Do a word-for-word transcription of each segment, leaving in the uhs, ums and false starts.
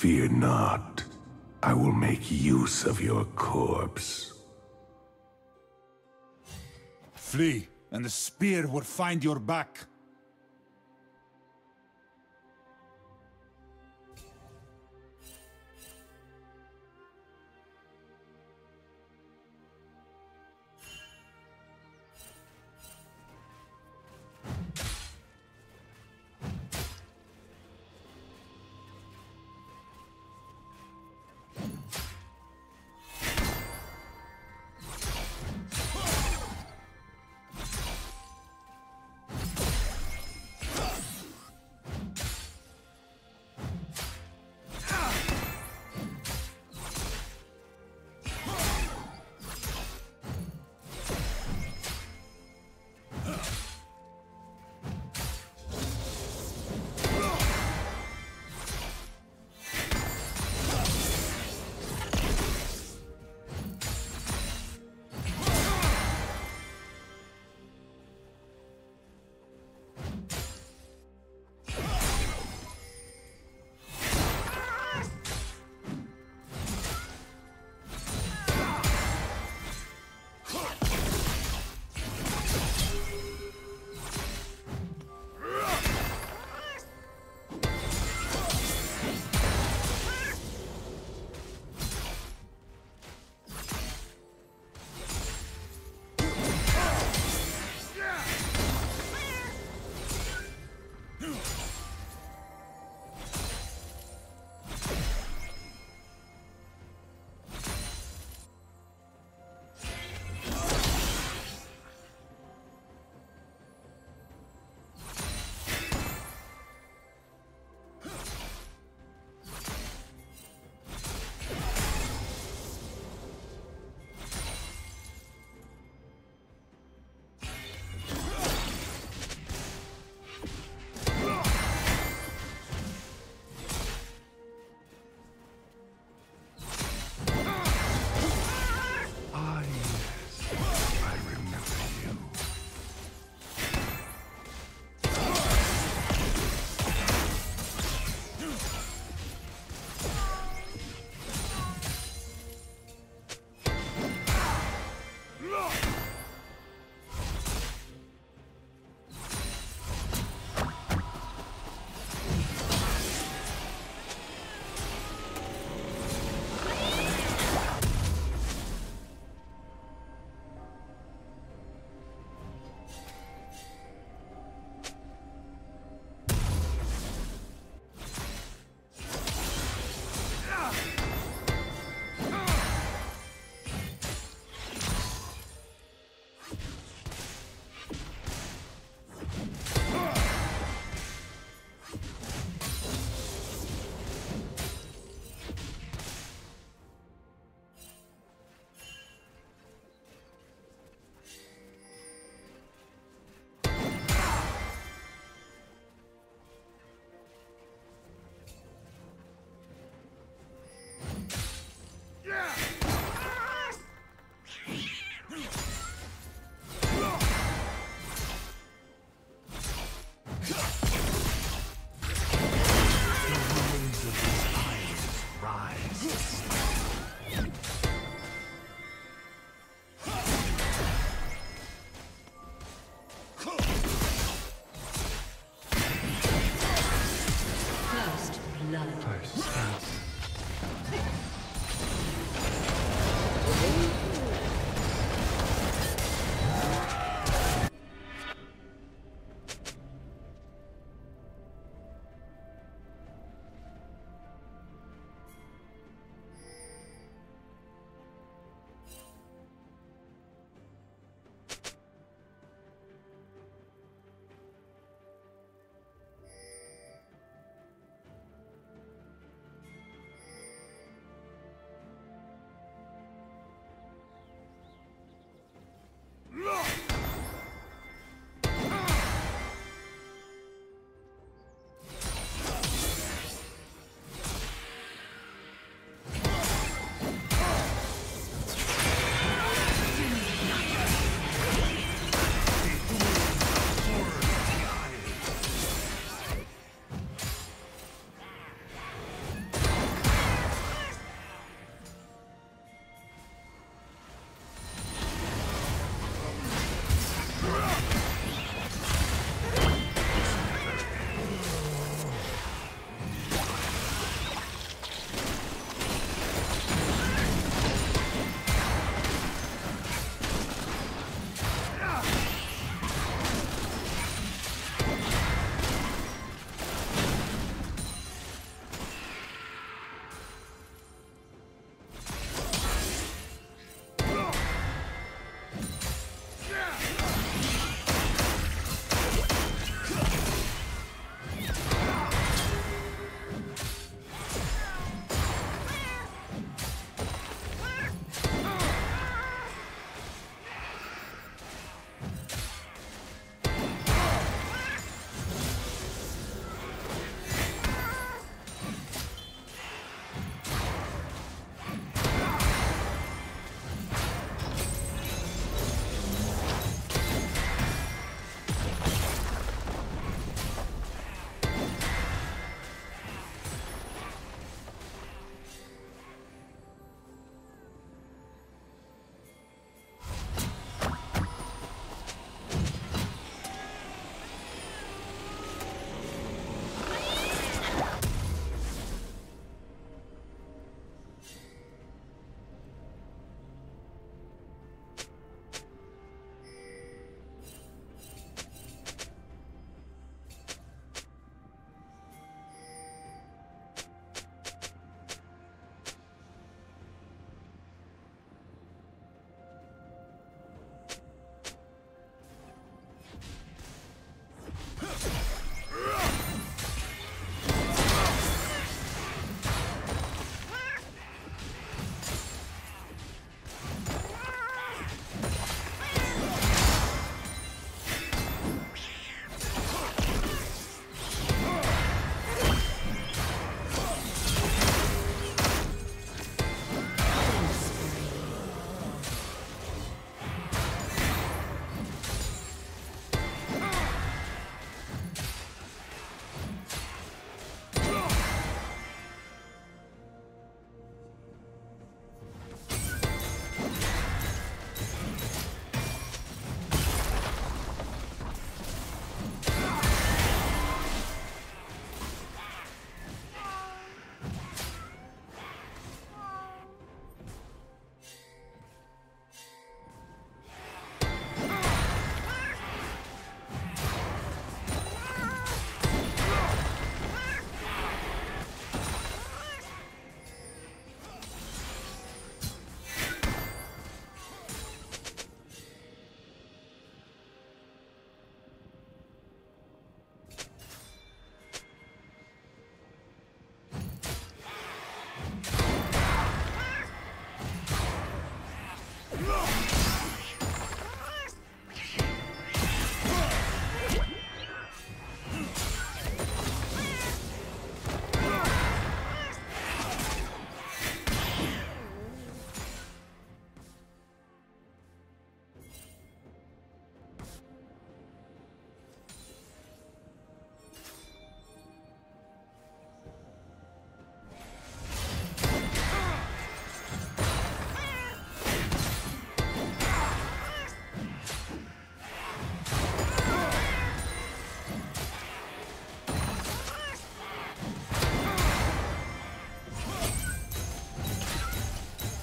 Fear not. I will make use of your corpse. Flee, and the spear will find your back.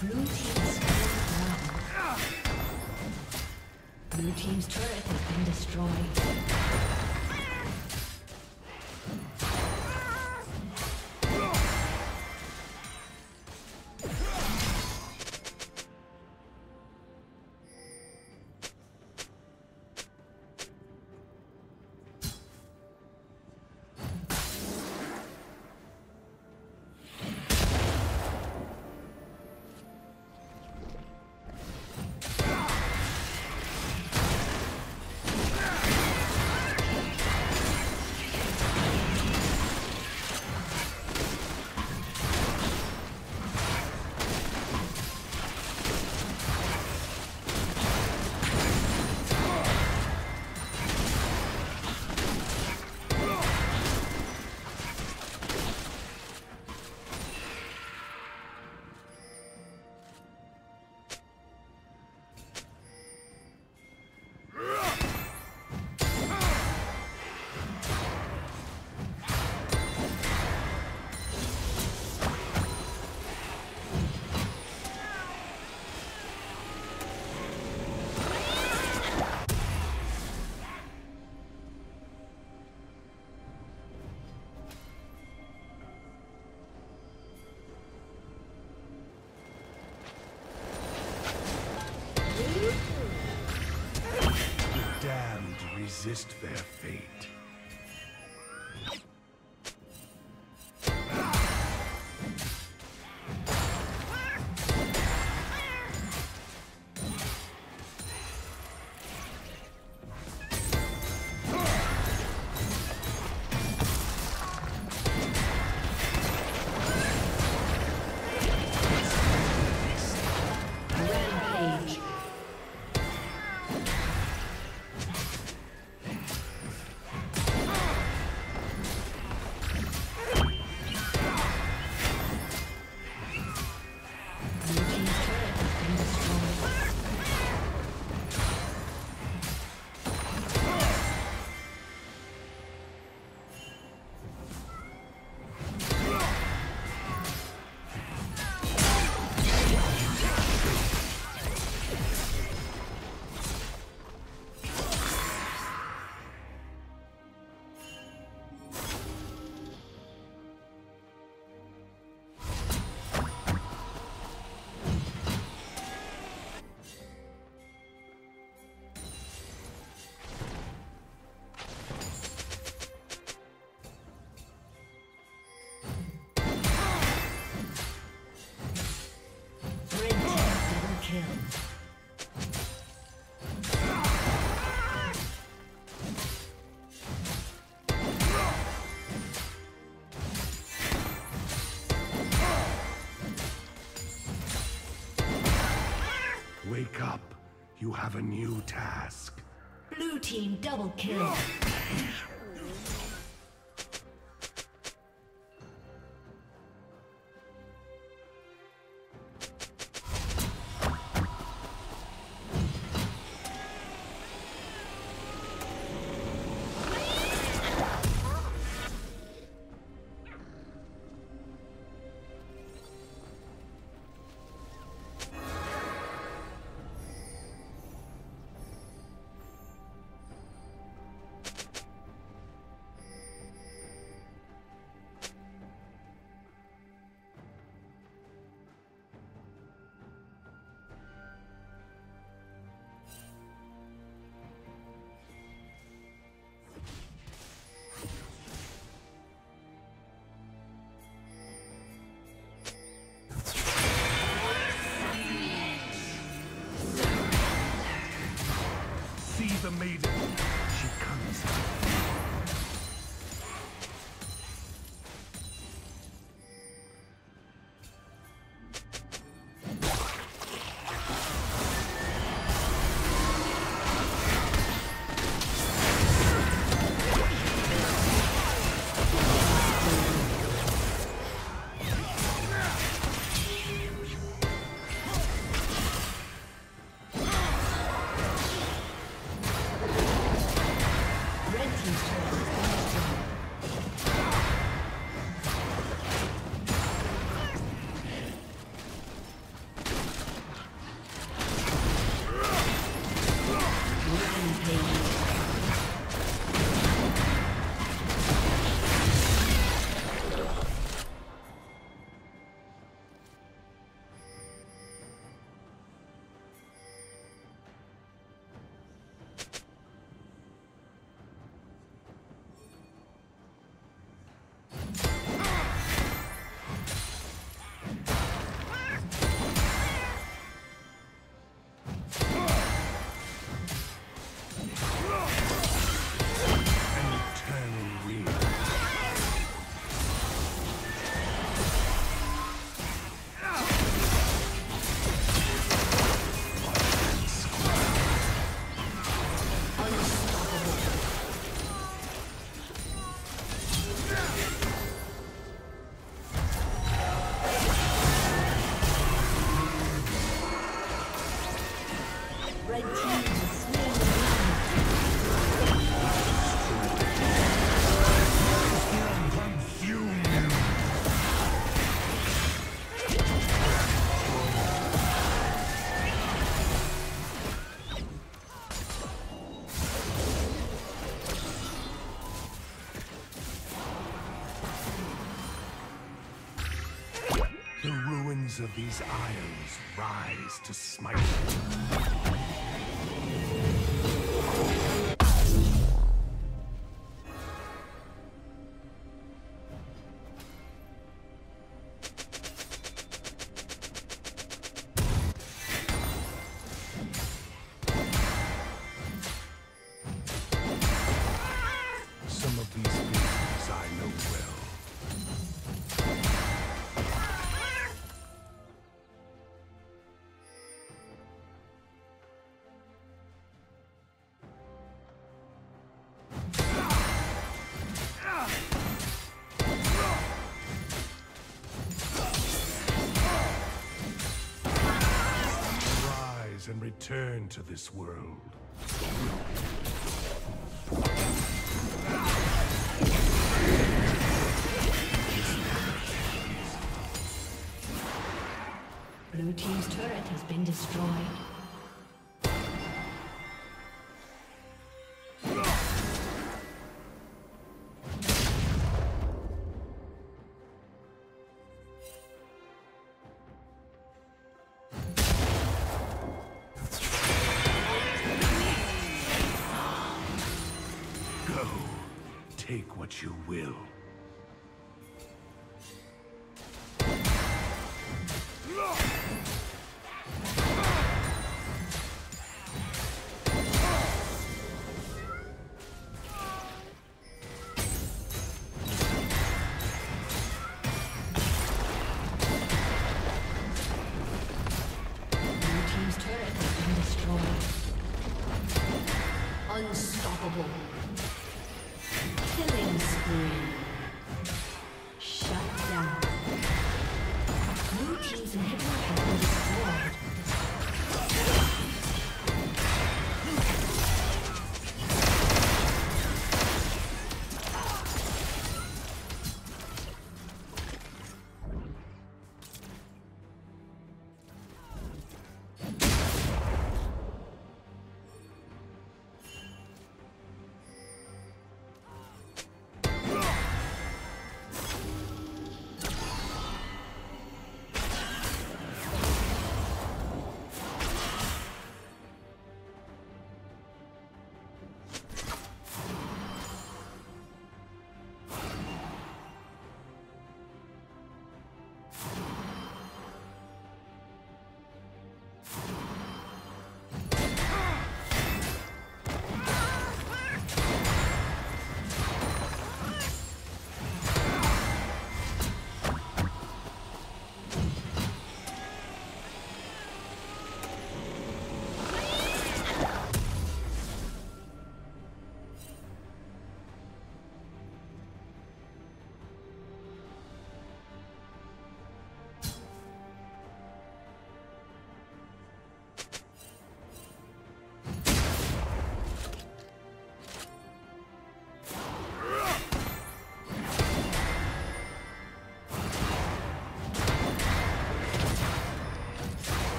Blue team's down. Blue team's turret has been destroyed. Resist their fate. Wake up. You have a new task. Blue team double kill. The ruins of these isles rise to smite you. And return to this world. Blue team's turret has been destroyed. Take what you will.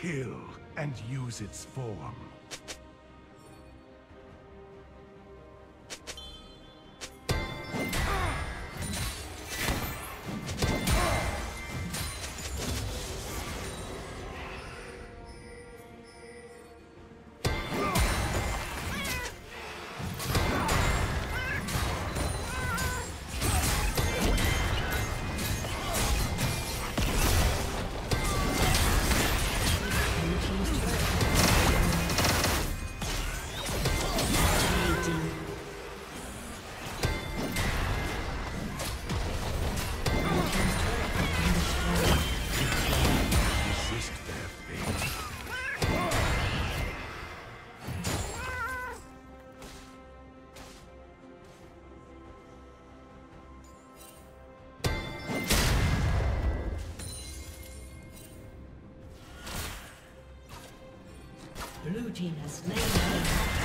Kill and use its form. Blue team's turret has been destroyed. Blue team has slain.